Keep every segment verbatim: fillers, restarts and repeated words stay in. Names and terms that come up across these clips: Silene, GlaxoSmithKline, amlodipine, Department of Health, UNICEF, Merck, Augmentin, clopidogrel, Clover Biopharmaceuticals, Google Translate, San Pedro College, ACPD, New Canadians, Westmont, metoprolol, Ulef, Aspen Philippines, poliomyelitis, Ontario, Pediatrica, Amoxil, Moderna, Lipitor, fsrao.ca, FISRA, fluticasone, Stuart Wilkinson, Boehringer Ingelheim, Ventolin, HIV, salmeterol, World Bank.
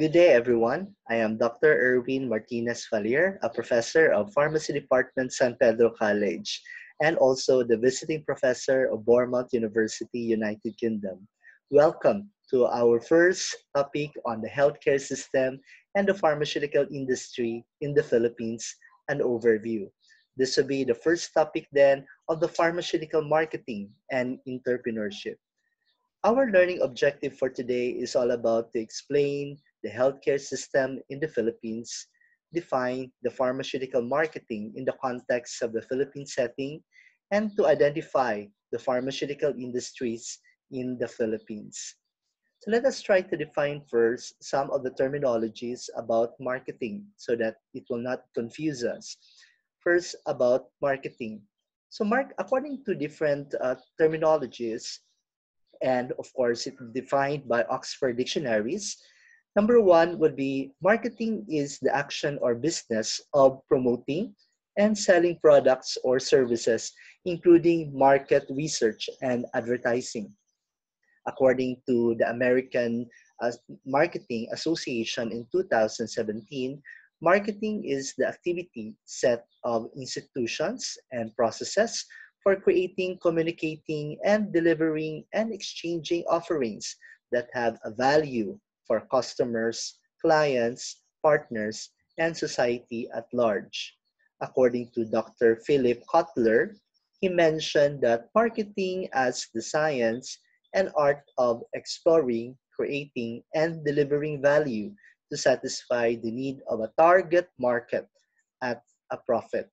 Good day, everyone. I am Doctor Erwin Martinez Faller, a professor of Pharmacy Department, San Pedro College, and also the visiting professor of Bournemouth University, United Kingdom. Welcome to our first topic on the healthcare system and the pharmaceutical industry in the Philippines, an overview. This will be the first topic then of the pharmaceutical marketing and entrepreneurship. Our learning objective for today is all about to explain the healthcare system in the Philippines, define the pharmaceutical marketing in the context of the Philippine setting, and to identify the pharmaceutical industries in the Philippines. So let us try to define first some of the terminologies about marketing so that it will not confuse us. First, about marketing. So mark, according to different uh, terminologies, and of course, it's defined by Oxford Dictionaries, number one would be marketing is the action or business of promoting and selling products or services, including market research and advertising. According to the American Marketing Association in two thousand seventeen, marketing is the activity set of institutions and processes for creating, communicating, and delivering and exchanging offerings that have a value for customers, clients, partners, and society at large. According to Doctor Philip Kotler, he mentioned that marketing as the science and art of exploring, creating, and delivering value to satisfy the need of a target market at a profit.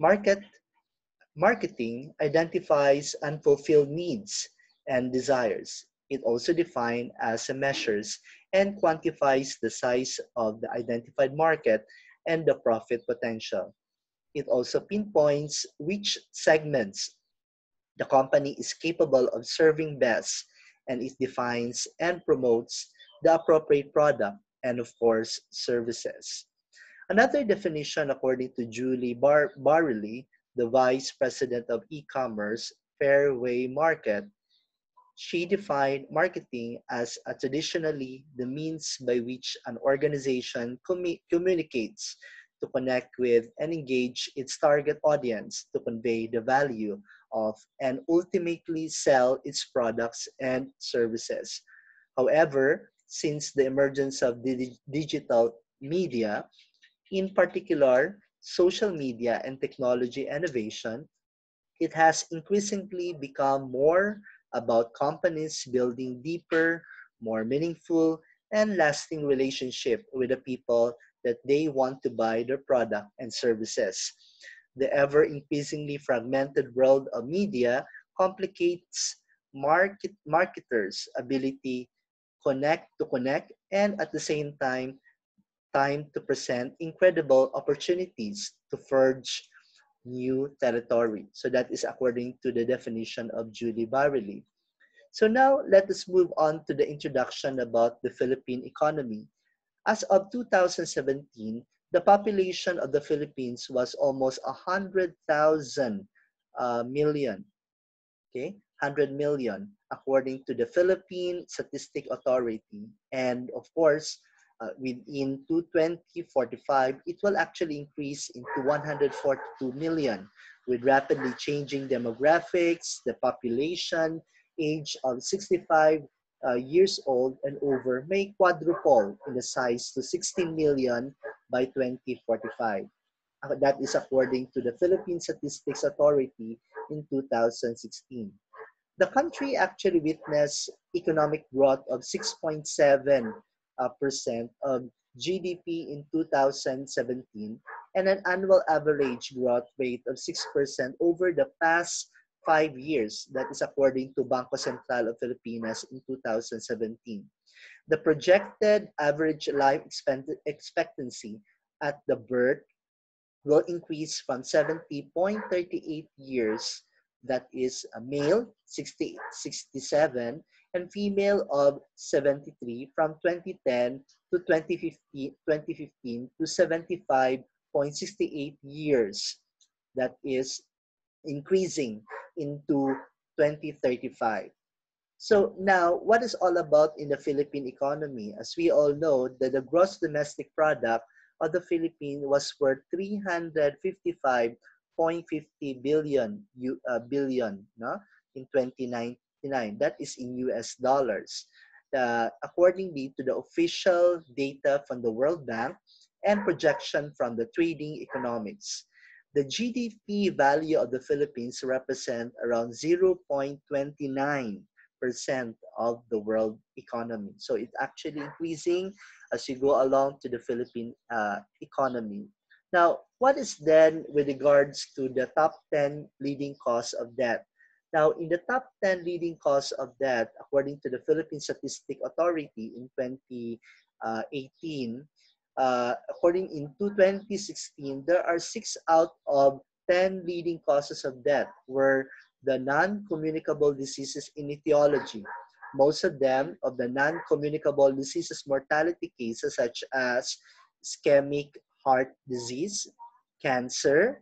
Market, marketing identifies unfulfilled needs and desires. It also defined as measures and quantifies the size of the identified market and the profit potential. It also pinpoints which segments the company is capable of serving best, and it defines and promotes the appropriate product and, of course, services. Another definition, according to Julie Barili, the Vice President of E-Commerce, Fairway Market, she defined marketing as a traditionally the means by which an organization commu communicates to connect with and engage its target audience to convey the value of and ultimately sell its products and services. However, since the emergence of the digital media, in particular social media and technology innovation, it has increasingly become more about companies building deeper, more meaningful, and lasting relationship with the people that they want to buy their product and services. The ever increasingly fragmented world of media complicates market marketers' ability connect to connect and at the same time, time to present incredible opportunities to forge new territory. So that is according to the definition of Judy Barili. So now let us move on to the introduction about the Philippine economy. As of two thousand seventeen, the population of the Philippines was almost one hundred thousand uh, million, okay, one hundred million, according to the Philippine Statistics Authority. And of course, Uh, within two thousand forty-five, it will actually increase into one hundred forty-two million with rapidly changing demographics, the population, age of sixty-five uh, years old and over may quadruple in the size to sixty million by twenty forty-five. Uh, that is according to the Philippine Statistics Authority in two thousand sixteen. The country actually witnessed economic growth of six point seven percent Uh, percent of G D P in two thousand seventeen and an annual average growth rate of six percent over the past five years. That is according to Bangko Sentral of Pilipinas in two thousand seventeen. The projected average life expectancy at the birth will increase from seventy point three eight years, that is a male, sixty-seven, and female of seventy-three from twenty ten to twenty fifteen to seventy-five point six eight years, that is increasing into twenty thirty-five. So now, what is all about in the Philippine economy? As we all know, that the gross domestic product of the Philippines was worth three hundred fifty-five point five zero billion uh, billion no? in twenty ninety-nine. That is in U S dollars. Uh, accordingly to the official data from the World Bank and projection from the trading economics, the G D P value of the Philippines represent around zero point two nine percent of the world economy. So it's actually increasing as you go along to the Philippine uh, economy. Now, what is then with regards to the top ten leading cause of death? Now, in the top ten leading cause of death, according to the Philippine Statistics Authority in twenty eighteen, uh, according in twenty sixteen, there are six out of ten leading causes of death were the non-communicable diseases in etiology. Most of them of the non-communicable diseases mortality cases such as ischemic heart disease, cancer,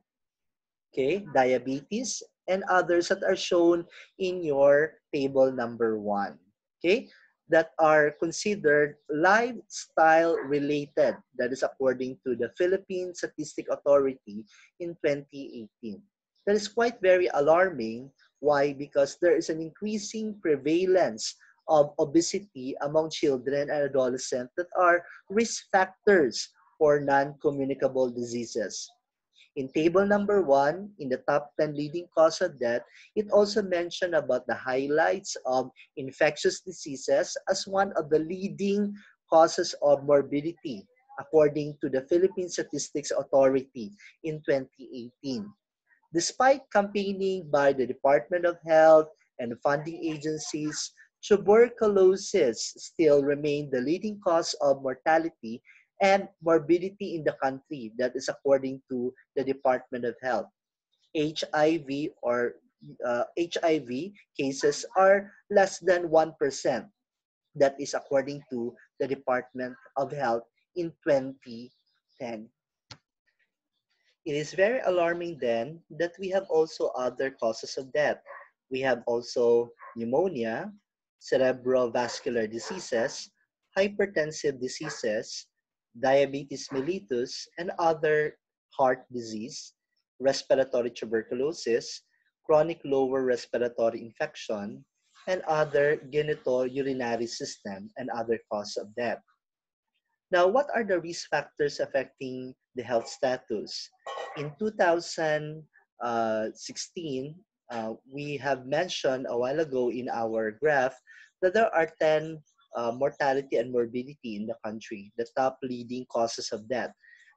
okay, diabetes, and others that are shown in your table number one, okay, that are considered lifestyle related, that is according to the Philippine Statistics Authority in twenty eighteen. That is quite very alarming. Why? Because there is an increasing prevalence of obesity among children and adolescents that are risk factors for non-communicable diseases. In table number one, in the top ten leading cause of death, it also mentioned about the highlights of infectious diseases as one of the leading causes of morbidity, according to the Philippine Statistics Authority in twenty eighteen. Despite campaigning by the Department of Health and funding agencies, tuberculosis still remained the leading cause of mortality and morbidity in the country, that is according to the Department of Health. H I V or uh, H I V cases are less than one percent, that is according to the Department of Health in twenty ten. It is very alarming then that we have also other causes of death. We have also pneumonia, cerebrovascular diseases, hypertensive diseases, diabetes mellitus and other heart disease, respiratory tuberculosis, chronic lower respiratory infection, and other genitourinary system and other cause of death. Now, what are the risk factors affecting the health status? In two thousand sixteen, uh, we have mentioned a while ago in our graph that there are ten Uh, mortality and morbidity in the country, the top leading causes of death.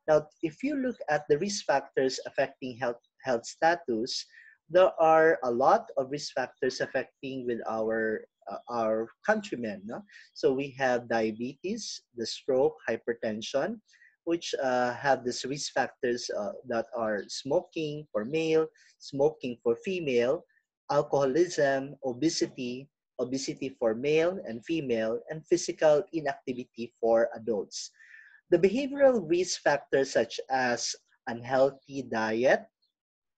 Now, if you look at the risk factors affecting health, health status, there are a lot of risk factors affecting with our, uh, our countrymen. No? So we have diabetes, the stroke, hypertension, which uh, have these risk factors uh, that are smoking for male, smoking for female, alcoholism, obesity, obesity for male and female, and physical inactivity for adults. The behavioral risk factors such as unhealthy diet,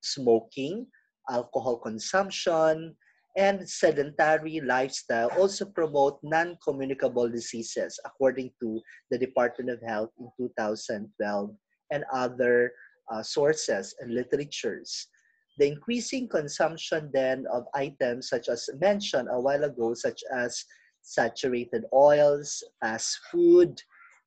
smoking, alcohol consumption, and sedentary lifestyle also promote non-communicable diseases, according to the Department of Health in two thousand twelve and other uh, sources and literatures. The increasing consumption then of items such as mentioned a while ago, such as saturated oils, fast food,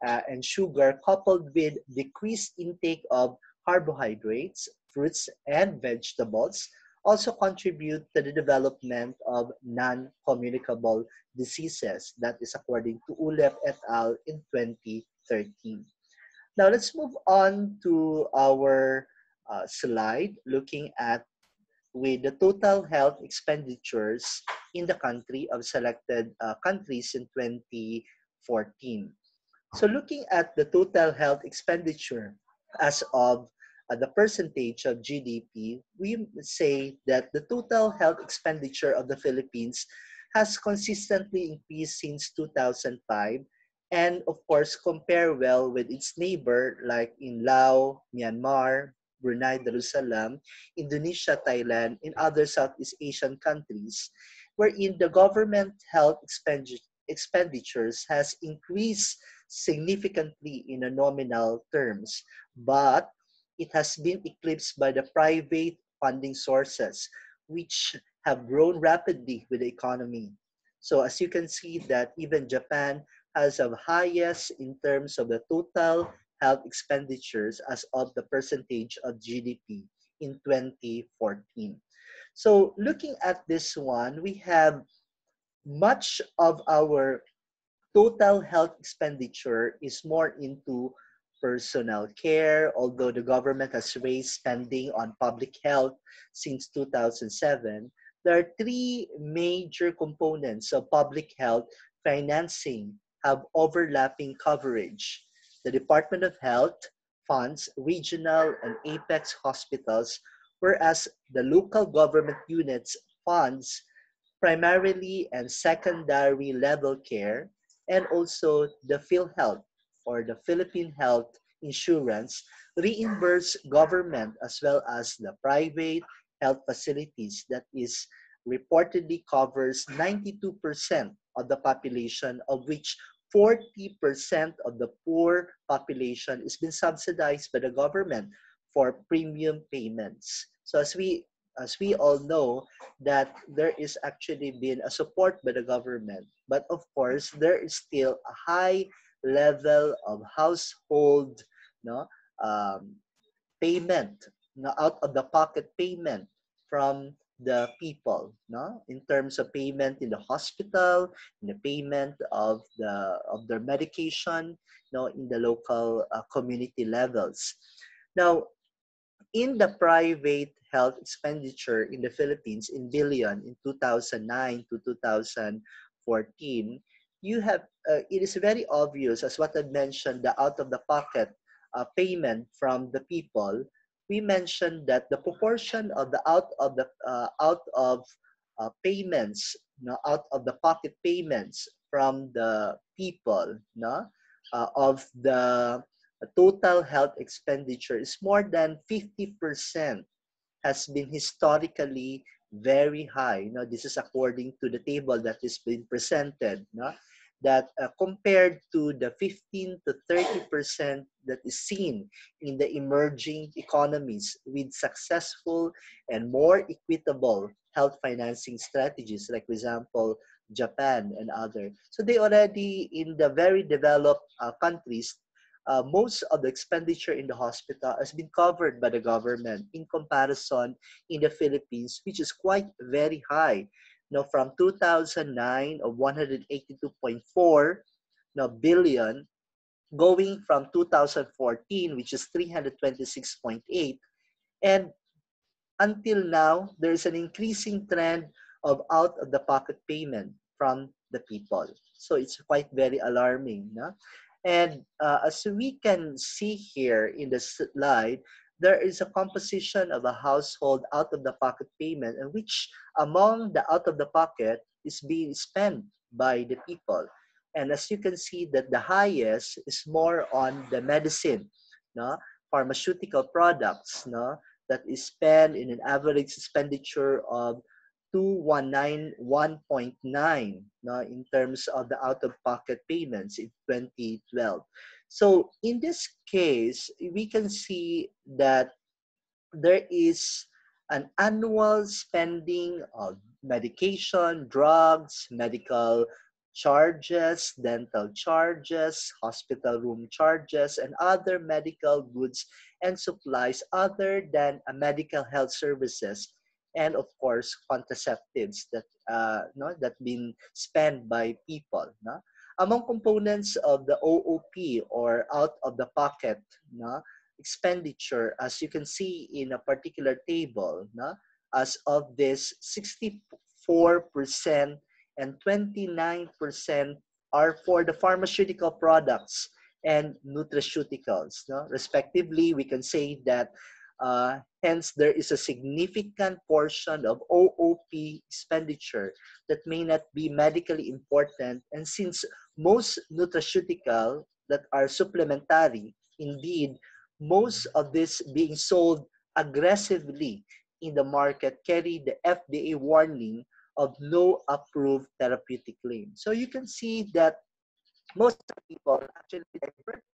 uh, and sugar, coupled with decreased intake of carbohydrates, fruits, and vegetables, also contribute to the development of non-communicable diseases. That is according to Ulef et al. In twenty thirteen. Now let's move on to our Uh, slide looking at with the total health expenditures in the country of selected uh, countries in twenty fourteen. So looking at the total health expenditure as of uh, the percentage of G D P, we say that the total health expenditure of the Philippines has consistently increased since two thousand five and of course compare well with its neighbor like in Laos, Myanmar, Brunei Darussalam, Indonesia, Thailand, and other Southeast Asian countries, wherein the government health expenditures has increased significantly in a nominal terms, but it has been eclipsed by the private funding sources, which have grown rapidly with the economy. So as you can see that even Japan has the highest in terms of the total health expenditures as of the percentage of G D P in twenty fourteen. So looking at this one, we have much of our total health expenditure is more into personal care, although the government has raised spending on public health since two thousand seven. There are three major components of public health financing have overlapping coverage. The Department of Health funds regional and apex hospitals, whereas the local government units funds primarily and secondary level care, and also the PhilHealth or the Philippine Health Insurance reimburse government as well as the private health facilities that is reportedly covers ninety-two percent of the population, of which forty percent of the poor population is been subsidized by the government for premium payments. So as we as we all know that there is actually been a support by the government, but of course there is still a high level of household no um, payment, no out of the pocket payment from the people, no in terms of payment in the hospital, in the payment of the of their medication, no in the local uh, community levels. Now, in the private health expenditure in the Philippines in billion in two thousand nine to two thousand fourteen, you have uh, it is very obvious, as what I mentioned, the out of the pocket uh, payment from the people. We mentioned that the proportion of the out of the uh, out of uh, payments, no, out of the pocket payments from the people, no, uh, of the total health expenditure is more than fifty percent, has been historically very high. Now, this is according to the table that is being presented, no? That uh, compared to the fifteen to thirty percent that is seen in the emerging economies with successful and more equitable health financing strategies, like for example, Japan and other. So they already, in the very developed uh, countries, Uh, most of the expenditure in the hospital has been covered by the government in comparison in the Philippines, which is quite very high. Now, from two thousand nine of one hundred eighty-two point four now, billion, going from two thousand fourteen, which is three hundred twenty-six point eight, and until now, there is an increasing trend of out-of-the-pocket payment from the people. So it's quite very alarming. No? And uh, as we can see here in the slide, there is a composition of a household out-of-the-pocket payment, and which among the out-of-the-pocket is being spent by the people. And as you can see that the highest is more on the medicine, no? pharmaceutical products, no? that is spent in an average expenditure of two one nine one point nine, no, in terms of the out-of-pocket payments in twenty twelve. So in this case, we can see that there is an annual spending of medication, drugs, medical charges, dental charges, hospital room charges, and other medical goods and supplies other than medical health services, and of course contraceptives that uh, no, that been spent by people. No? Among components of the O O P or out of the pocket no, expenditure, as you can see in a particular table, no, as of this sixty-four percent and twenty-nine percent are for the pharmaceutical products and nutraceuticals. No? Respectively, we can say that Uh, hence, there is a significant portion of O O P expenditure that may not be medically important, and since most nutraceuticals that are supplementary, indeed, most of this being sold aggressively in the market carry the F D A warning of no approved therapeutic claim. So you can see that most people actually divert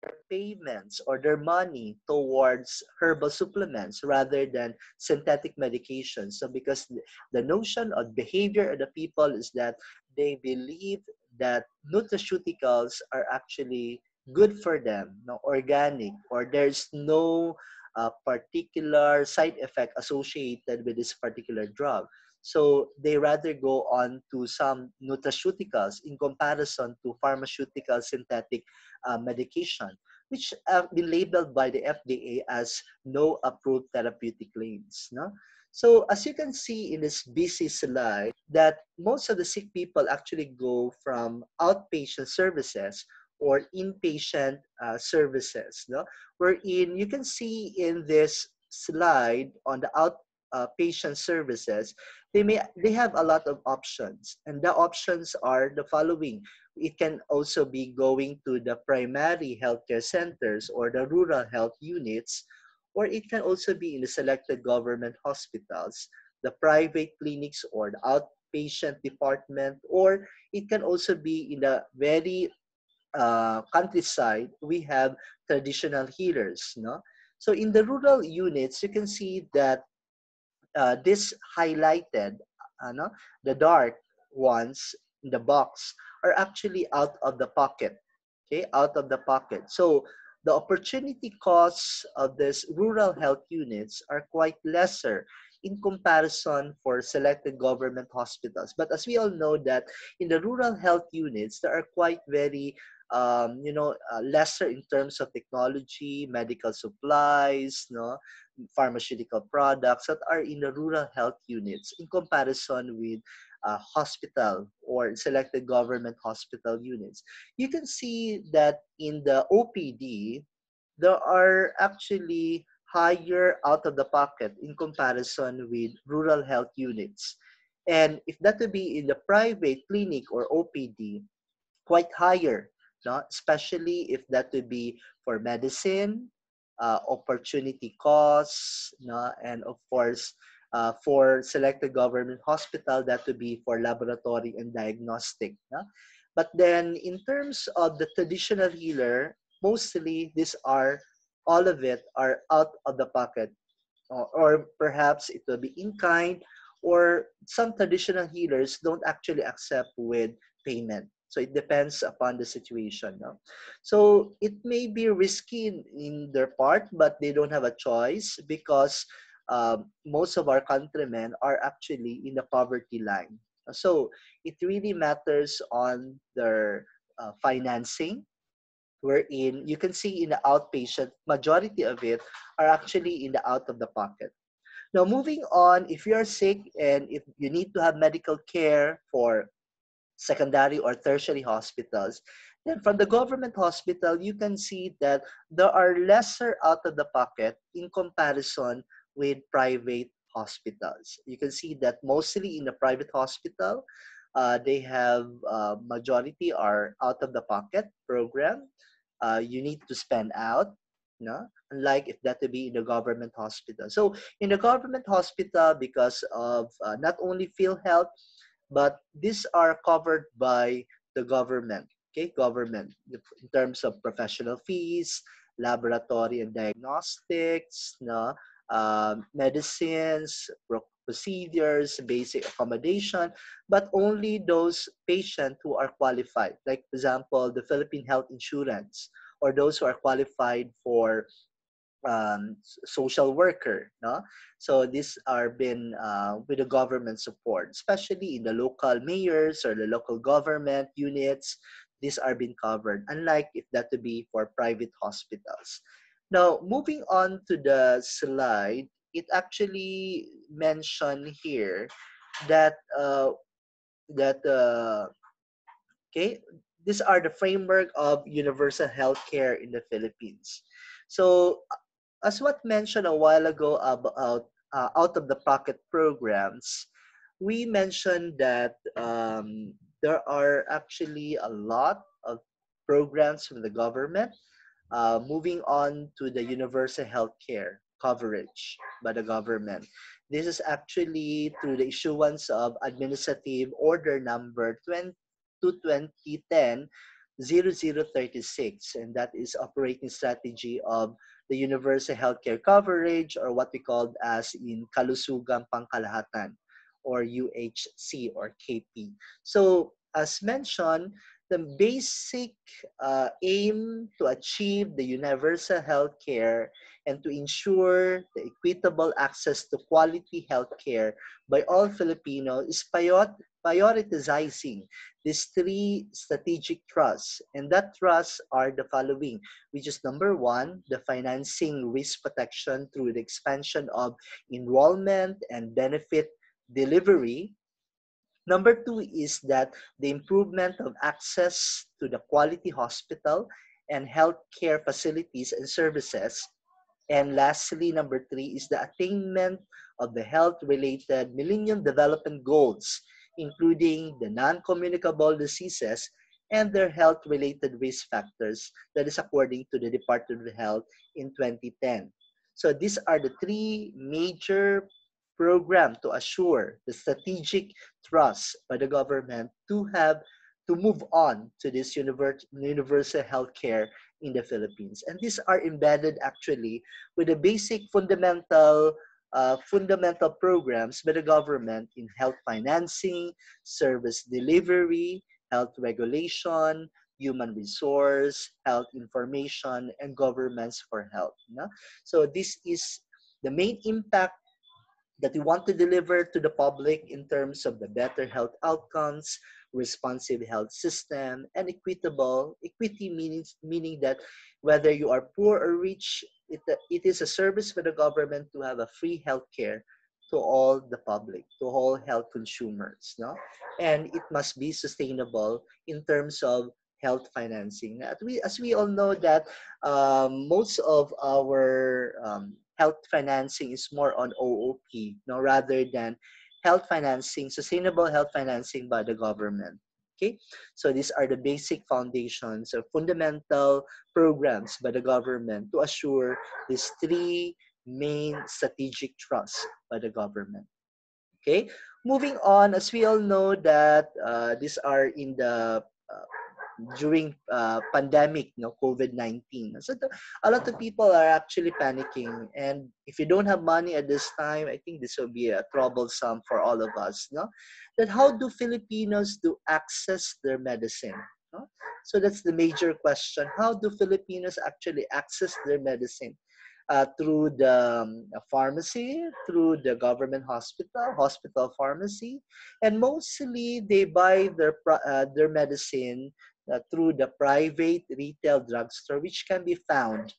their payments or their money towards herbal supplements rather than synthetic medications. So because the notion of behavior of the people is that they believe that nutraceuticals are actually good for them, no, organic, or there's no uh, particular side effect associated with this particular drug. So they rather go on to some nutraceuticals in comparison to pharmaceutical synthetic uh, medication, which have been labeled by the F D A as no approved therapeutic claims. No? So as you can see in this busy slide, that most of the sick people actually go from outpatient services or inpatient uh, services, no? Wherein you can see in this slide on the outpatient Uh, patient services, they may they have a lot of options, and the options are the following. It can also be going to the primary healthcare centers or the rural health units, or it can also be in the selected government hospitals, the private clinics, or the outpatient department, or it can also be in the very uh, countryside. We have traditional healers, no? So in the rural units, you can see that Uh, this highlighted, uh, no? the dark ones in the box are actually out of the pocket, okay, out of the pocket. So the opportunity costs of these rural health units are quite lesser in comparison for selected government hospitals. But as we all know that in the rural health units, there are quite very Um, you know, uh, lesser in terms of technology, medical supplies, no, pharmaceutical products that are in the rural health units in comparison with uh, hospital or selected government hospital units. You can see that in the O P D, there are actually higher out of the pocket in comparison with rural health units. And if that would be in the private clinic or O P D, quite higher. No? Especially if that would be for medicine, uh, opportunity costs, no? And of course, uh, for selected government hospital, that would be for laboratory and diagnostic. No? But then in terms of the traditional healer, mostly these are, all of it are out of the pocket, or, or perhaps it will be in kind, or some traditional healers don't actually accept with payment. So it depends upon the situation. No? So it may be risky in, in their part, but they don't have a choice because um, most of our countrymen are actually in the poverty line. So it really matters on their uh, financing, wherein you can see in the outpatient, majority of it are actually in the out of the pocket. Now moving on, if you are sick and if you need to have medical care for secondary or tertiary hospitals, then from the government hospital, you can see that there are lesser out of the pocket in comparison with private hospitals. You can see that mostly in the private hospital, uh, they have uh, majority are out of the pocket program. Uh, you need to spend out, no? Unlike if that would be in the government hospital. So in the government hospital, because of uh, not only PhilHealth, but these are covered by the government, okay? Government in terms of professional fees, laboratory and diagnostics, no? uh, medicines, procedures, basic accommodation, but only those patients who are qualified, like for example, the Philippine Health Insurance, or those who are qualified for um, social worker, no? So these are been uh, with the government support, especially in the local mayors or the local government units. These are being covered, unlike if that to be for private hospitals. Now, moving on to the slide, it actually mentioned here that, uh, that uh, okay, these are the framework of universal healthcare in the Philippines. So, as what mentioned a while ago about uh, out-of-the-pocket programs, we mentioned that um, there are actually a lot of programs from the government uh, moving on to the universal healthcare coverage by the government. This is actually through the issuance of Administrative Order Number twenty to twenty ten, zero zero three six, and that is operating strategy of the universal healthcare coverage, or what we called as in Kalusugan Pangkalahatan, or U H C or K P. So as mentioned, the basic uh, aim to achieve the universal healthcare and to ensure the equitable access to quality healthcare by all Filipinos is prioritizing these three strategic trusts. And that trusts are the following, which is number one, the financing risk protection through the expansion of enrollment and benefit delivery. Number two is that the improvement of access to the quality hospital and healthcare facilities and services. And lastly, number three is the attainment of the health-related Millennium Development Goals, including the non-communicable diseases and their health-related risk factors, that is according to the Department of Health in twenty ten. So these are the three major program to assure the strategic trust by the government to have to move on to this universal healthcare in the Philippines. And these are embedded actually with the basic fundamental uh, fundamental programs by the government in health financing, service delivery, health regulation, human resource, health information, and governments for health. You know? So this is the main impact that we want to deliver to the public in terms of the better health outcomes, responsive health system, and equitable. Equity means, meaning that whether you are poor or rich, it, it is a service for the government to have a free healthcare to all the public, to all health consumers. No? And it must be sustainable in terms of health financing. As we, as we all know that um, most of our um, health financing is more on O O P, no, rather than health financing, sustainable health financing by the government. Okay, so these are the basic foundations or fundamental programs by the government to assure these three main strategic trusts by the government. Okay, moving on, as we all know that uh, these are in the uh, during uh, pandemic, you know, COVID nineteen. So the, a lot of people are actually panicking. And if you don't have money at this time, I think this will be a troublesome for all of us. No? Then how do Filipinos do access their medicine? No? So that's the major question. How do Filipinos actually access their medicine? Uh, through the um, pharmacy, through the government hospital, hospital pharmacy. And mostly they buy their, uh, their medicine Uh, through the private retail drugstore, which can be found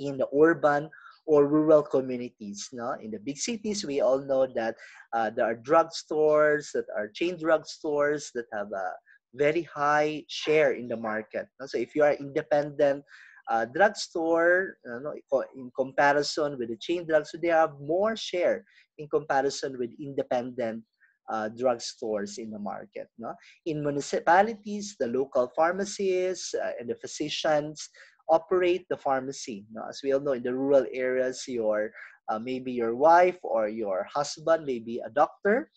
in the urban or rural communities. No? In the big cities, we all know that uh, there are drugstores that are chain drugstores that have a very high share in the market. No? So if you are independent uh, drugstore, you know, in comparison with the chain drugstore, they have more share in comparison with independent Uh, drugstores in the market. No? In municipalities, the local pharmacies uh, and the physicians operate the pharmacy. No? As we all know, in the rural areas, your uh, maybe your wife or your husband may be a doctor,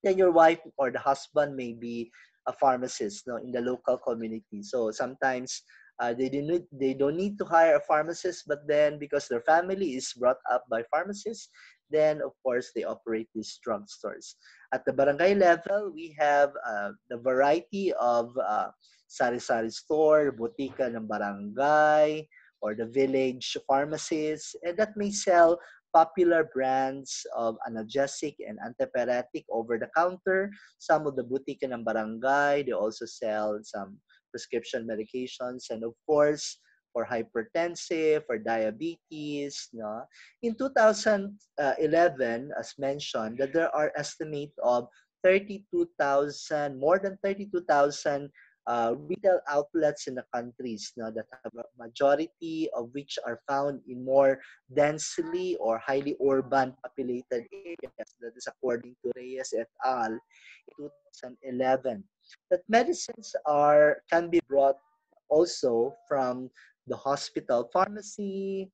then your wife or the husband may be a pharmacist. No? In the local community. So sometimes Uh, they, do need, they don't need to hire a pharmacist, but then because their family is brought up by pharmacists, then of course they operate these drugstores. At the barangay level, we have uh, the variety of uh, sari-sari store, butika ng barangay, or the village pharmacies, and that may sell popular brands of analgesic and antipyretic over the counter. Some of the butika ng barangay, they also sell some prescription medications, and of course, for hypertensive, for diabetes. No? In two thousand eleven, as mentioned, that there are estimate of thirty-two thousand, more than thirty-two thousand uh, retail outlets in the countries, no, that have a majority of which are found in more densely or highly urban populated areas. That is according to Reyes et al. in two thousand eleven. That medicines are can be brought also from the hospital pharmacy,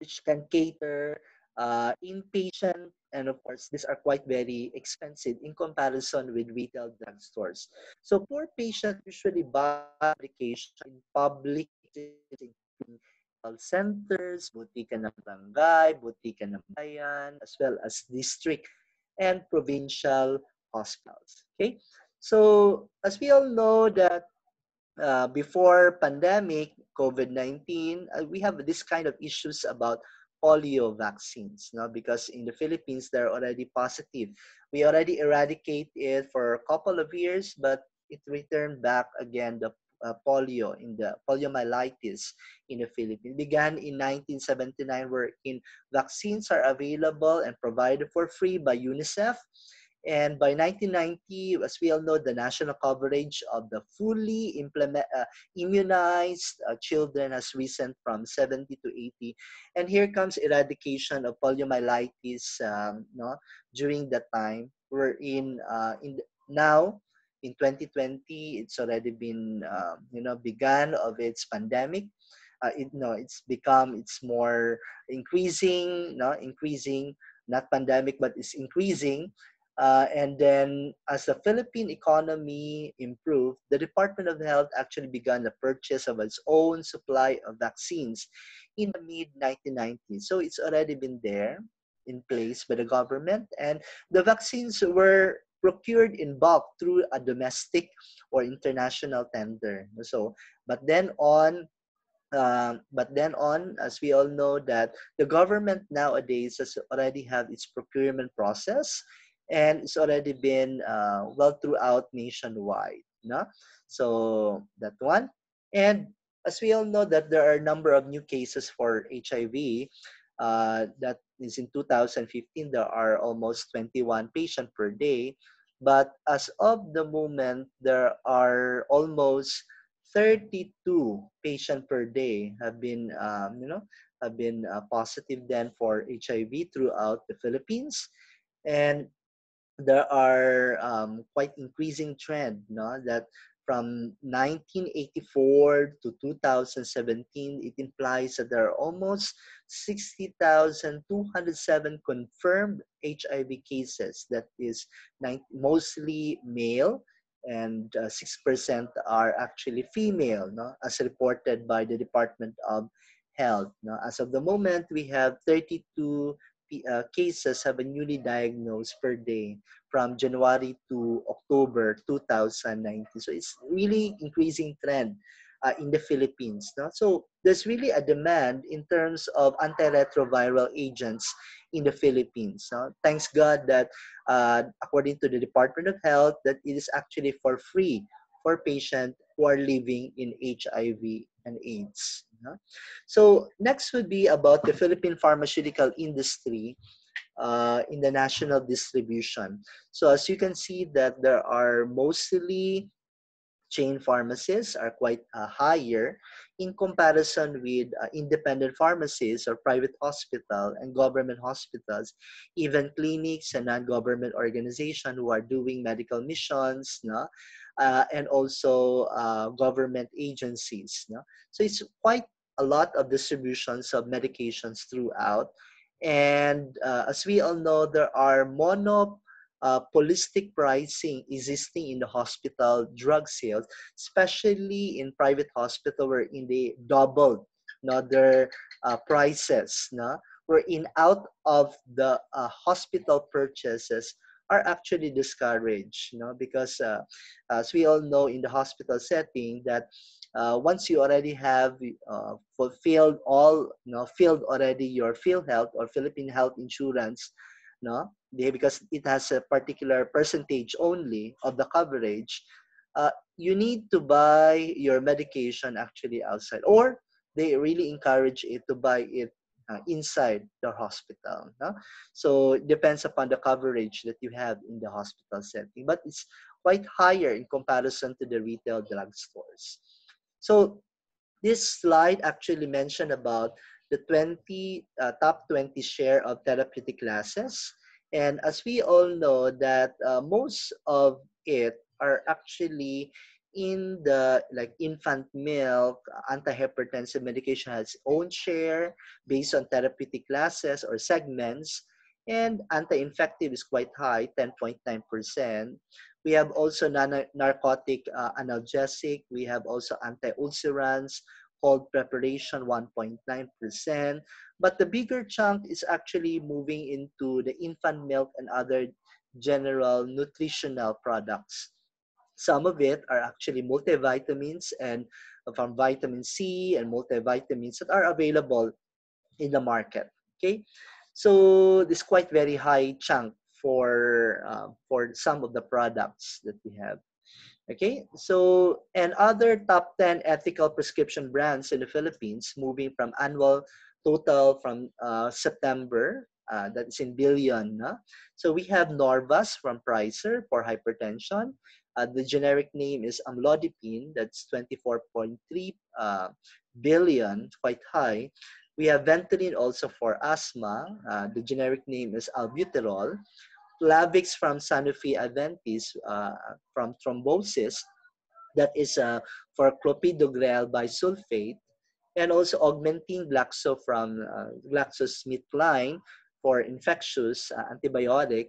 which can cater uh, inpatient And of course, these are quite very expensive in comparison with retail drugstores. So poor patients usually buy medication in public centers, butika ng barangay, butika ng bayan, as well as district and provincial hospitals. Okay, so as we all know that uh, before pandemic, COVID nineteen, uh, we have this kind of issues about polio vaccines, no? Because in the Philippines, they're already positive. We already eradicate it for a couple of years, but it returned back again, the uh, polio, in the poliomyelitis in the Philippines. It began in nineteen seventy-nine, wherein vaccines are available and provided for free by UNICEF. And by nineteen ninety, as we all know, the national coverage of the fully implement, uh, immunized uh, children has risen from seventy to eighty. And here comes eradication of poliomyelitis um, no, during that time. We're in, uh, in now, in twenty twenty, it's already been, uh, you know, began of its pandemic. Uh, it, no, it's become, it's more increasing, no, increasing, not pandemic, but it's increasing. Uh, and then as the Philippine economy improved, the Department of Health actually began the purchase of its own supply of vaccines in the mid nineteen nineties. So it's already been there in place by the government. And the vaccines were procured in bulk through a domestic or international tender. So, but then on... Uh, but then on, as we all know, that the government nowadays has already have its procurement process, and it's already been uh, well throughout nationwide. No? So that one. And as we all know that there are a number of new cases for H I V. Uh, that is in two thousand fifteen, there are almost twenty-one patients per day. But as of the moment, there are almost thirty-two patients per day have been, um, you know, have been uh, positive then for H I V throughout the Philippines. And there are um, quite increasing trend, no? That from nineteen eighty-four to two thousand seventeen, it implies that there are almost sixty thousand two hundred seven confirmed H I V cases. That is mostly male, and six percent uh, are actually female, no? As reported by the Department of Health. No? As of the moment, we have thirty-two Uh, cases have been newly diagnosed per day from January to October two thousand nineteen. So it's really increasing trend uh, in the Philippines. No? So there's really a demand in terms of antiretroviral agents in the Philippines. No? Thanks God that uh, according to the Department of Health, that it is actually for free for patients who are living in H I V and AIDS. So next would be about the Philippine pharmaceutical industry uh, in the national distribution. So as you can see that there are mostly chain pharmacies are quite uh, higher in comparison with uh, independent pharmacies or private hospital and government hospitals, even clinics and non-government organizations who are doing medical missions, no? Uh, and also uh, government agencies. No? So it's quite a lot of distributions of medications throughout. And uh, as we all know, there are mono uh, monopolistic pricing existing in the hospital drug sales, especially in private hospital wherein they doubled, no, their uh, prices. No? Wherein out of the uh, hospital purchases are actually discouraged, you know, because uh, as we all know in the hospital setting that uh, once you already have uh, fulfilled all, you know, filled already your PhilHealth or Philippine Health Insurance, you know, they, because it has a particular percentage only of the coverage, uh, you need to buy your medication actually outside, or they really encourage it to buy it Uh, inside the hospital. No? So it depends upon the coverage that you have in the hospital setting, but it's quite higher in comparison to the retail drugstores. So this slide actually mentioned about the twenty, uh, top twenty share of therapeutic classes. And as we all know that uh, most of it are actually in the, like, infant milk, antihypertensive medication has its own share based on therapeutic classes or segments. And anti-infective is quite high, ten point nine percent. We have also non-narcotic uh, analgesic. We have also anti-ulcerants, cold preparation, one point nine percent. But the bigger chunk is actually moving into the infant milk and other general nutritional products. Some of it are actually multivitamins and from vitamin C and multivitamins that are available in the market. Okay, so this quite very high chunk for uh, for some of the products that we have. Okay, so and other top ten ethical prescription brands in the Philippines, moving from annual total from uh, September. Uh, that is in billion. No? So we have Norvas from Pfizer for hypertension. Uh, the generic name is amlodipine. That's twenty-four point three uh, billion, quite high. We have Ventolin also for asthma. Uh, the generic name is albuterol. Plavix from Sanofi Aventis uh, from thrombosis. That is uh, for clopidogrel bisulfate. And also Augmentin Glaxo from uh, GlaxoSmithKline for infectious uh, antibiotic,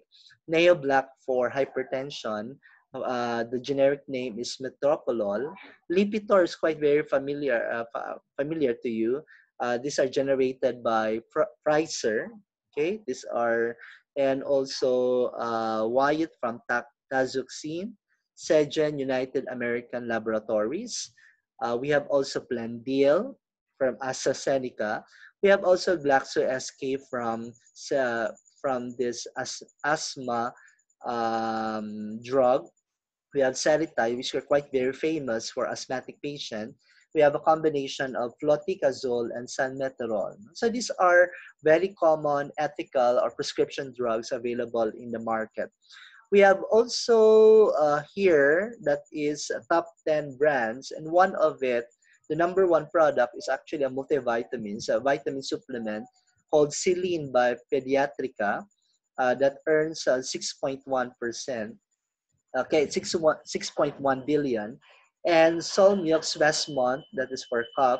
Neoblack for hypertension. Uh, the generic name is metoprolol. Lipitor is quite very familiar uh, fa familiar to you. Uh, these are generated by Pfizer. Okay, these are and also uh, Wyatt from Tazoxin, Seagen United American Laboratories. Uh, we have also Plandil from AstraZeneca. We have also GlaxoSK from uh, from this as asthma um, drug. We have Seretide, which are quite very famous for asthmatic patients. We have a combination of fluticasone and salmeterol. So these are very common ethical or prescription drugs available in the market. We have also uh, here that is top ten brands, and one of it, the number one product is actually a multivitamin, so a vitamin supplement called Silene by Pediatrica uh, that earns six point one percent, uh, okay, six point one billion. And Solmiox Westmont, that is for cough.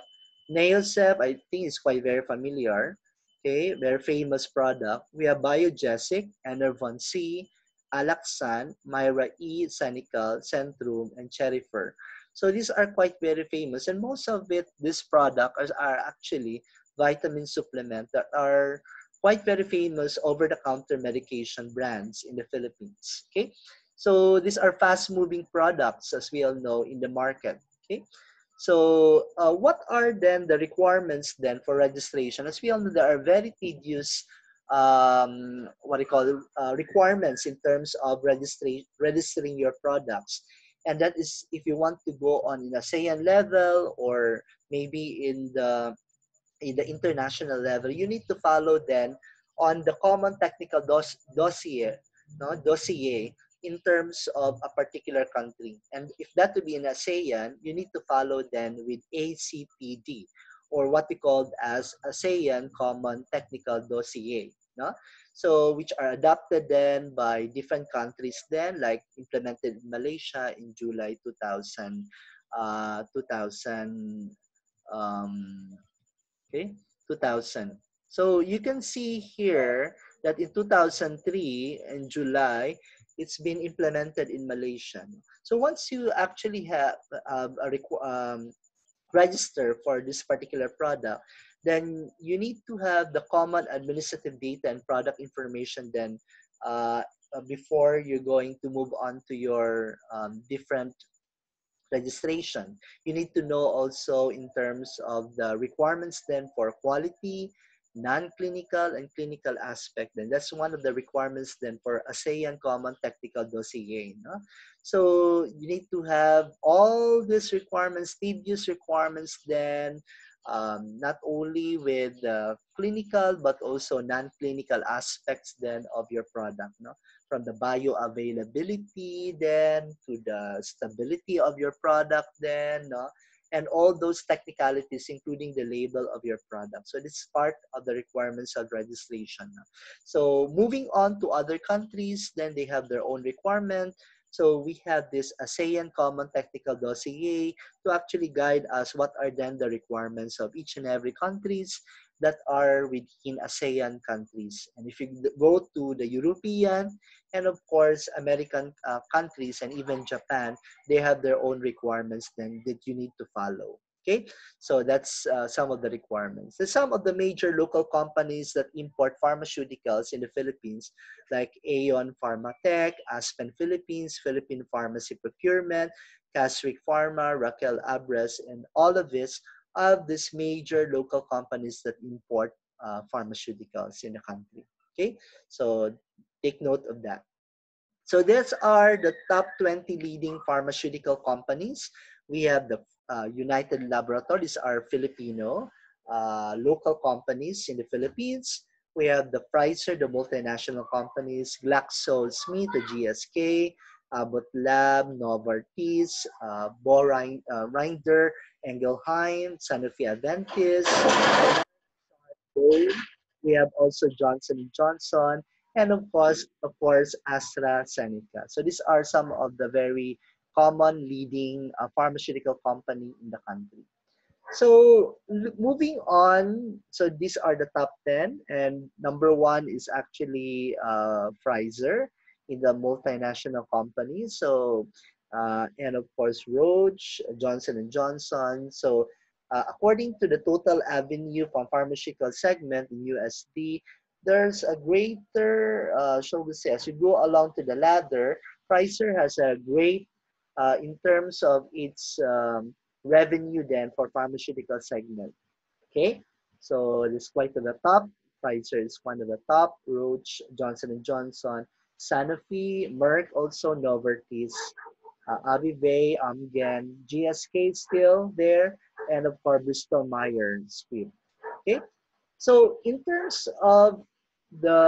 Neocef, I think is quite very familiar, okay, very famous product. We have Biogesic, Enervon C, Alaxan, Myra E, Sanical, Centrum, and Cherifer. So these are quite very famous, and most of it, this product are, are actually vitamin supplements that are quite very famous over-the-counter medication brands in the Philippines. Okay, so these are fast-moving products, as we all know, in the market. Okay, so uh, what are then the requirements then for registration? As we all know, there are very tedious um, what we call uh, requirements in terms of registering registering your products. And that is if you want to go on an ASEAN level or maybe in the, in the international level, you need to follow then on the common technical dos, dossier, no? dossier in terms of a particular country. And if that to be in ASEAN, you need to follow then with A C P D or what we called as ASEAN Common Technical Dossier. No? So which are adopted then by different countries then, like implemented in Malaysia in July two thousand, uh, two thousand, um, okay, two thousand. So you can see here that in two thousand three, in July, it's been implemented in Malaysia. So once you actually have uh, a requ um, register for this particular product, then you need to have the common administrative data and product information then uh, before you're going to move on to your um, different registration. You need to know also in terms of the requirements then for quality, non-clinical, and clinical aspect. Then that's one of the requirements then for ASEAN Common Technical Dossier. No? So you need to have all these requirements, tedious requirements then, Um, not only with uh, clinical but also non-clinical aspects then of your product, no? From the bioavailability then to the stability of your product then, no? And all those technicalities including the label of your product. So this is part of the requirements of registration. No? So moving on to other countries, then they have their own requirement. So we have this ASEAN Common Technical Dossier to actually guide us what are then the requirements of each and every countries that are within ASEAN countries. And if you go to the European and of course American uh, countries and even Japan, they have their own requirements then that you need to follow. Okay, so that's uh, some of the requirements. There's some of the major local companies that import pharmaceuticals in the Philippines, like Aeon PharmaTech, Aspen Philippines, Philippine Pharmacy Procurement, Casric Pharma, Raquel Abres, and all of this are these major local companies that import uh, pharmaceuticals in the country. Okay, so take note of that. So these are the top twenty leading pharmaceutical companies. We have the Uh, United Laboratories are Filipino uh, local companies in the Philippines. We have the Pfizer, the multinational companies, GlaxoSmith, the G S K, Abbott Lab, Novartis, uh, Boehringer Ingelheim, Sanofi Aventis. We have also Johnson and Johnson, and of course, of course, AstraZeneca. So these are some of the very common leading uh, pharmaceutical company in the country. So moving on, so these are the top ten, and number one is actually uh, Pfizer in the multinational company. So, uh, and of course Roche, Johnson and Johnson. So uh, according to the total avenue from pharmaceutical segment in U S D, there's a greater, uh, shall we say, as you go along to the ladder, Pfizer has a great Uh, in terms of its um, revenue then for pharmaceutical segment. Okay, so it is quite at the top. Pfizer is one of the top, Roche, Johnson and Johnson, Sanofi, Merck, also Novartis, uh, Avive, Amgen, G S K still there, and of course Bristol Myers Squibb. Okay, so in terms of the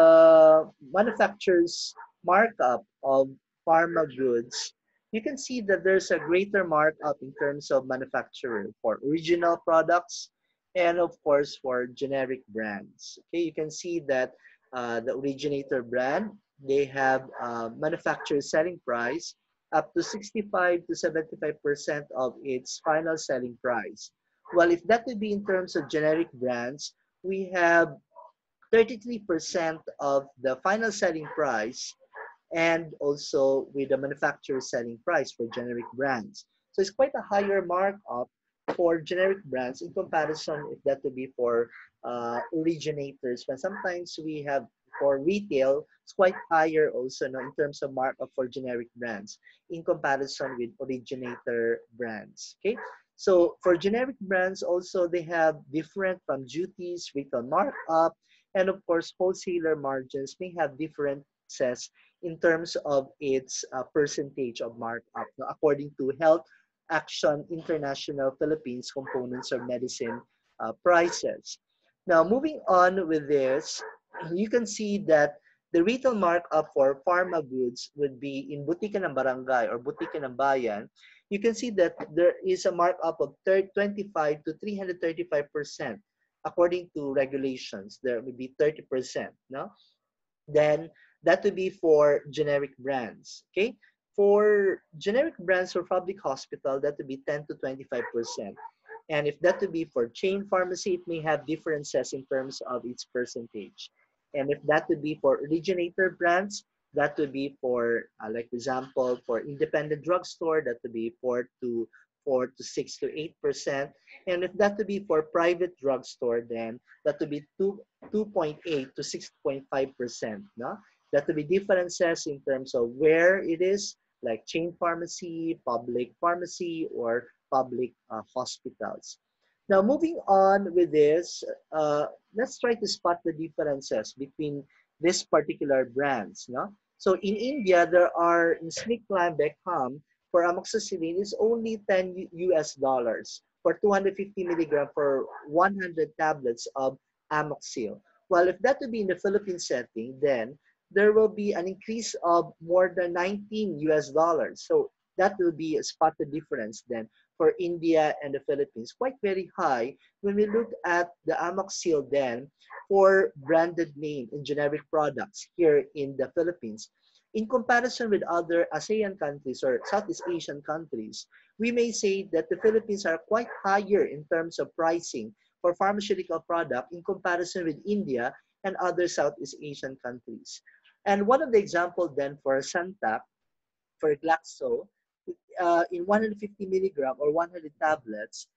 manufacturer's markup of pharma goods, you can see that there's a greater markup in terms of manufacturer for original products and of course for generic brands. Okay, you can see that uh, the originator brand, they have uh, manufacturer selling price up to sixty-five to seventy-five percent of its final selling price. Well, if that would be in terms of generic brands, we have thirty-three percent of the final selling price and also with the manufacturer selling price for generic brands. So it's quite a higher markup for generic brands in comparison if that would be for uh, originators. But sometimes we have for retail, it's quite higher also no, in terms of markup for generic brands in comparison with originator brands. Okay, so for generic brands also they have different from duties, retail markup, and of course wholesaler margins may have different says in terms of its uh, percentage of markup, no, according to Health Action International Philippines Components of Medicine uh, prices. Now, moving on with this, you can see that the retail markup for pharma goods would be in Boutique ng Barangay or Boutique ng Bayan. You can see that there is a markup of twenty-five to three hundred thirty-five percent according to regulations. There would be thirty percent. No? Then that would be for generic brands. Okay, for generic brands for public hospital, that would be ten to twenty-five percent. And if that would be for chain pharmacy, it may have differences in terms of its percentage. And if that would be for originator brands, that would be for, uh, like example, for independent drugstore, that would be four to four to six to eight percent. And if that would be for private drugstore, then that would be two two point eight to six point five percent. No. That would be differences in terms of where it is, like chain pharmacy, public pharmacy, or public uh, hospitals. Now, moving on with this, uh, let's try to spot the differences between these particular brands. No? So in India, there are, in SmithKline Beckham, for amoxicillin, is only ten U S dollars for two hundred fifty milligrams for one hundred tablets of amoxil. Well, if that would be in the Philippine setting, then there will be an increase of more than nineteen U S dollars. So that will be a spotted difference then for India and the Philippines, quite very high. When we look at the amoxil then for branded name and generic products here in the Philippines, in comparison with other ASEAN countries or Southeast Asian countries, we may say that the Philippines are quite higher in terms of pricing for pharmaceutical product in comparison with India and other Southeast Asian countries. And one of the examples then for Santac, for Glaxo, uh, in one hundred fifty milligram or one hundred tablets,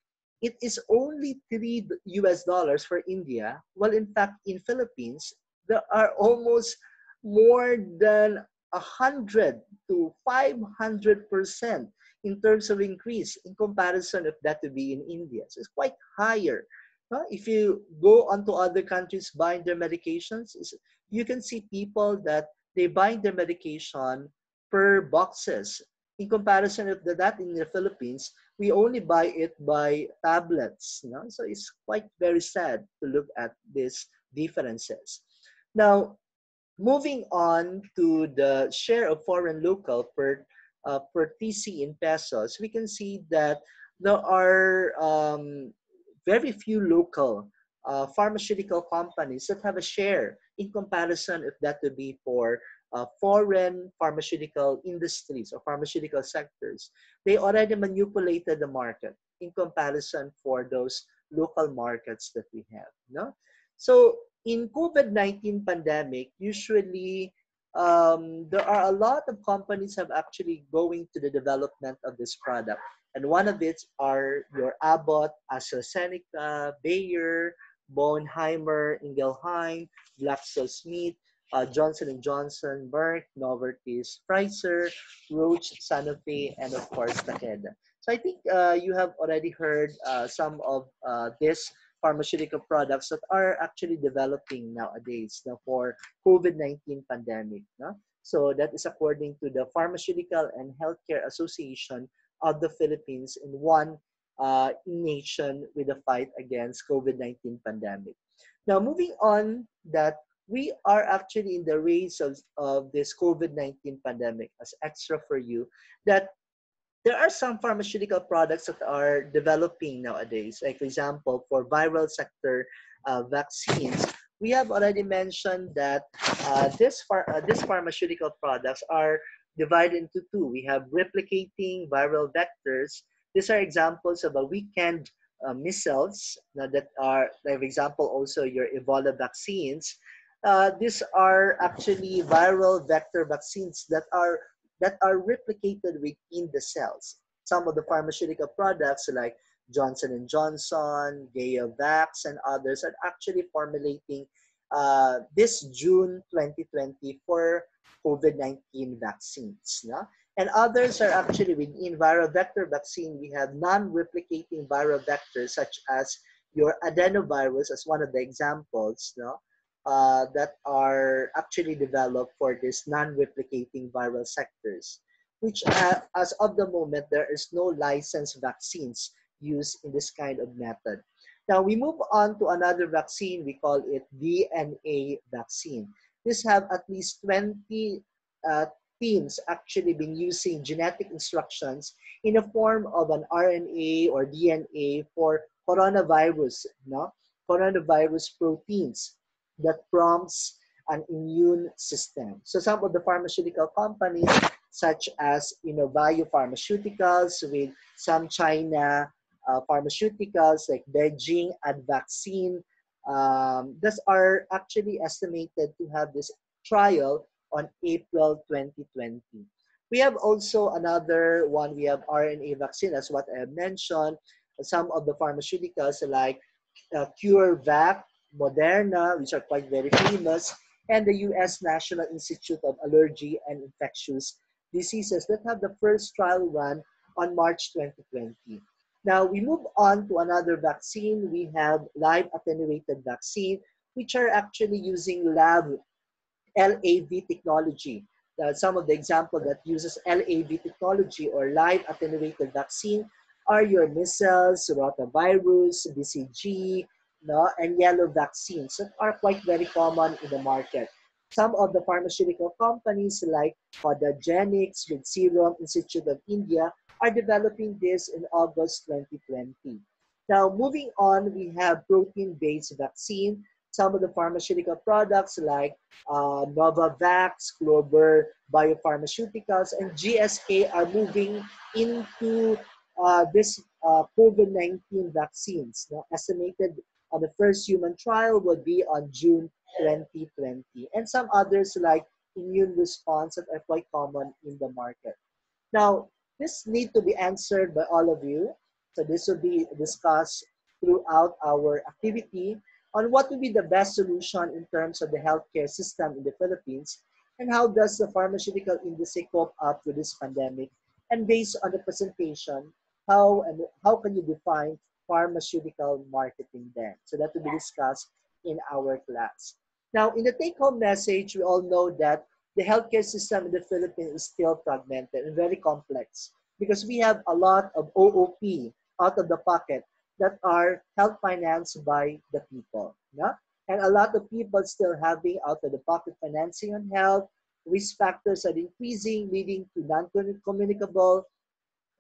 it is only three U S dollars for India, while in fact in Philippines, there are almost more than one hundred to five hundred percent in terms of increase in comparison of that to be in India. So it's quite higher. If you go onto other countries buying their medications, you can see people that they buy their medication per boxes. In comparison of that in the Philippines, we only buy it by tablets. You know? So it's quite very sad to look at these differences. Now, moving on to the share of foreign local per, uh, per T C in pesos, we can see that there are um, very few local uh, pharmaceutical companies that have a share in comparison if that would be for uh, foreign pharmaceutical industries or pharmaceutical sectors. They already manipulated the market in comparison for those local markets that we have. No? So in COVID nineteen pandemic, usually um, there are a lot of companies have actually going to the development of this product. And one of it are your Abbott, AstraZeneca, Bayer, Boehringer Ingelheim, GlaxoSmith, uh, Johnson and Johnson, Merck, Novartis, Pfizer, Roche, Sanofi, and of course, Takeda. So I think uh, you have already heard uh, some of uh, these pharmaceutical products that are actually developing nowadays now for COVID nineteen pandemic. No? So that is according to the Pharmaceutical and Healthcare Association of the Philippines in one uh, nation with the fight against COVID nineteen pandemic. Now, moving on that we are actually in the race of, of this COVID nineteen pandemic as extra for you, that there are some pharmaceutical products that are developing nowadays. Like for example, for viral sector uh, vaccines, we have already mentioned that uh, this phar uh, this pharmaceutical products are divided into two. We have replicating viral vectors. These are examples of a weekend uh, missiles uh, that are, for example, also your Ebola vaccines. Uh, these are actually viral vector vaccines that are that are replicated within the cells. Some of the pharmaceutical products like Johnson and Johnson, GaioVax, and others are actually formulating uh, this June twenty twenty for COVID nineteen vaccines. No? And others are actually within viral vector vaccine, we have non-replicating viral vectors such as your adenovirus as one of the examples, no? uh, that are actually developed for this non-replicating viral sectors, which uh, as of the moment, there is no licensed vaccines used in this kind of method. Now we move on to another vaccine, we call it D N A vaccine. This have at least twenty uh, teams actually been using genetic instructions in the form of an R N A or D N A for coronavirus, no? Coronavirus proteins that prompts an immune system. So some of the pharmaceutical companies such as, you know, biopharmaceuticals with some China uh, pharmaceuticals like Beijing Advaccine, Um, these are actually estimated to have this trial on April twenty twenty. We have also another one, we have R N A vaccine, as what I have mentioned. Some of the pharmaceuticals like uh, CureVac, Moderna, which are quite very famous, and the U S National Institute of Allergy and Infectious Diseases that have the first trial run on March twenty twenty. Now, we move on to another vaccine. We have live attenuated vaccine, which are actually using lab L A V technology. Uh, some of the examples that uses L A V technology or live attenuated vaccine are your measles, rotavirus, B C G, no, and yellow vaccines that are quite very common in the market. Some of the pharmaceutical companies like Hodagenics with Serum Institute of India are developing this in August twenty twenty. Now, moving on, we have protein-based vaccine. Some of the pharmaceutical products like uh, Novavax, Clover Biopharmaceuticals, and G S K are moving into uh, this uh, COVID nineteen vaccines. No? Estimated uh, the first human trial would be on June twenty twenty. And some others like immune response that are quite common in the market. Now, this needs to be answered by all of you. So this will be discussed throughout our activity on what would be the best solution in terms of the healthcare system in the Philippines, and how does the pharmaceutical industry cope up with this pandemic? And based on the presentation, how and how can you define pharmaceutical marketing then? So that will be discussed in our class. Now, in the take-home message, we all know that the healthcare system in the Philippines is still fragmented and very complex because we have a lot of O O P, out of the pocket, that are help financed by the people. Yeah? And a lot of people still having out-of-the-pocket financing on health. Risk factors are increasing, leading to non-communicable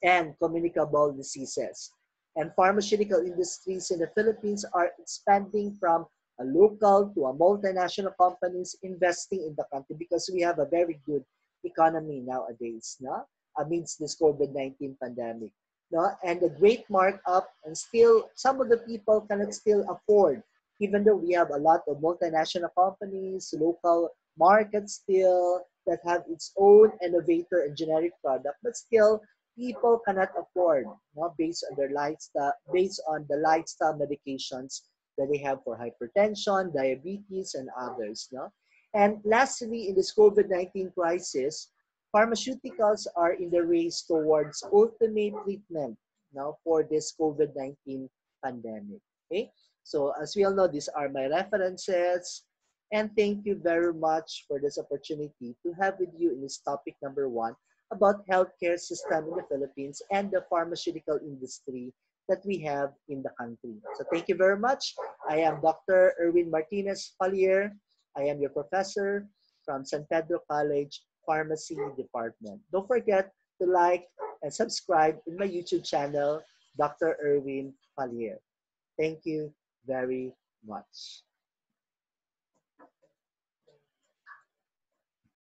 and communicable diseases. And pharmaceutical industries in the Philippines are expanding from a local to a multinational companies investing in the country because we have a very good economy nowadays, no? Amidst this COVID nineteen pandemic. No? And a great markup, and still some of the people cannot still afford, even though we have a lot of multinational companies, local markets still that have its own innovator and generic product, but still people cannot afford, no, based on their lifestyle, based on the lifestyle medications that they have for hypertension, diabetes, and others. No? And lastly, in this COVID nineteen crisis, pharmaceuticals are in the race towards ultimate treatment now for this COVID nineteen pandemic. Okay? So as we all know, these are my references, and thank you very much for this opportunity to have with you in this topic number one about healthcare system in the Philippines and the pharmaceutical industry that we have in the country. So thank you very much. I am Doctor Erwin Martinez Faller. I am your professor from San Pedro College Pharmacy Department. Don't forget to like and subscribe in my YouTube channel, Doctor Erwin Faller. Thank you very much.